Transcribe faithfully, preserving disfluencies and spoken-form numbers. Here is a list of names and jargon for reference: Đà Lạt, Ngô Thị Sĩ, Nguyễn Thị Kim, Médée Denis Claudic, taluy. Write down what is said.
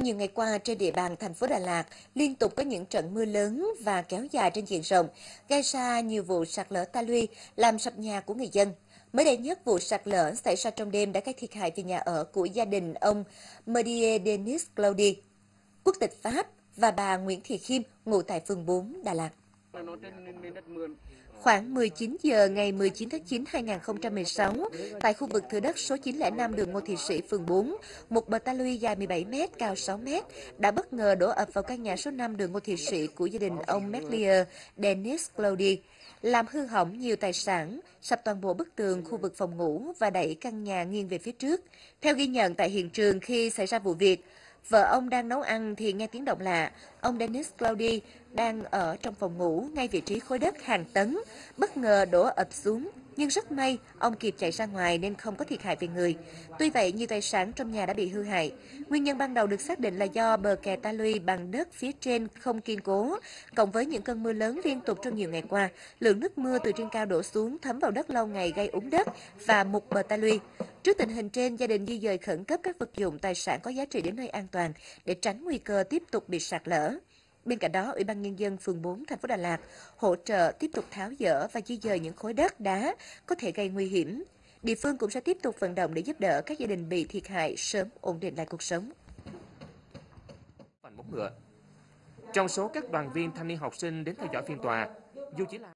Trong nhiều ngày qua, trên địa bàn thành phố Đà Lạt liên tục có những trận mưa lớn và kéo dài trên diện rộng, gây ra nhiều vụ sạt lở ta luy, làm sập nhà của người dân. Mới đây nhất, vụ sạt lở xảy ra trong đêm đã gây thiệt hại về nhà ở của gia đình ông Médée Denis Claudic, quốc tịch Pháp, và bà Nguyễn Thị Kim, ngụ tại phường bốn, Đà Lạt. Khoảng mười chín giờ ngày mười chín tháng chín năm hai nghìn không trăm mười sáu, tại khu vực thửa đất số chín không năm đường Ngô Thị Sĩ, phường bốn, một bờ ta luy dài mười bảy mét, cao sáu mét đã bất ngờ đổ ập vào căn nhà số năm đường Ngô Thị Sĩ của gia đình ông Médée Denis Claudic, làm hư hỏng nhiều tài sản, sập toàn bộ bức tường khu vực phòng ngủ và đẩy căn nhà nghiêng về phía trước. Theo ghi nhận tại hiện trường khi xảy ra vụ việc, vợ ông đang nấu ăn thì nghe tiếng động lạ. Ông Denis Claudic đang ở trong phòng ngủ, ngay vị trí khối đất hàng tấn, bất ngờ đổ ập xuống. Nhưng rất may, ông kịp chạy ra ngoài nên không có thiệt hại về người. Tuy vậy, nhiều tài sản trong nhà đã bị hư hại. Nguyên nhân ban đầu được xác định là do bờ kè ta luy bằng đất phía trên không kiên cố. Cộng với những cơn mưa lớn liên tục trong nhiều ngày qua, lượng nước mưa từ trên cao đổ xuống thấm vào đất lâu ngày gây úng đất và mục bờ ta luy. Trước tình hình trên, gia đình di dời khẩn cấp các vật dụng tài sản có giá trị đến nơi an toàn để tránh nguy cơ tiếp tục bị sạt lở. Bên cạnh đó, Ủy ban Nhân dân phường bốn thành phố Đà Lạt hỗ trợ tiếp tục tháo dỡ và di dời những khối đất đá có thể gây nguy hiểm. Địa phương cũng sẽ tiếp tục vận động để giúp đỡ các gia đình bị thiệt hại sớm ổn định lại cuộc sống. Trong số các đoàn viên thanh niên học sinh đến theo dõi phiên tòa, dù chỉ là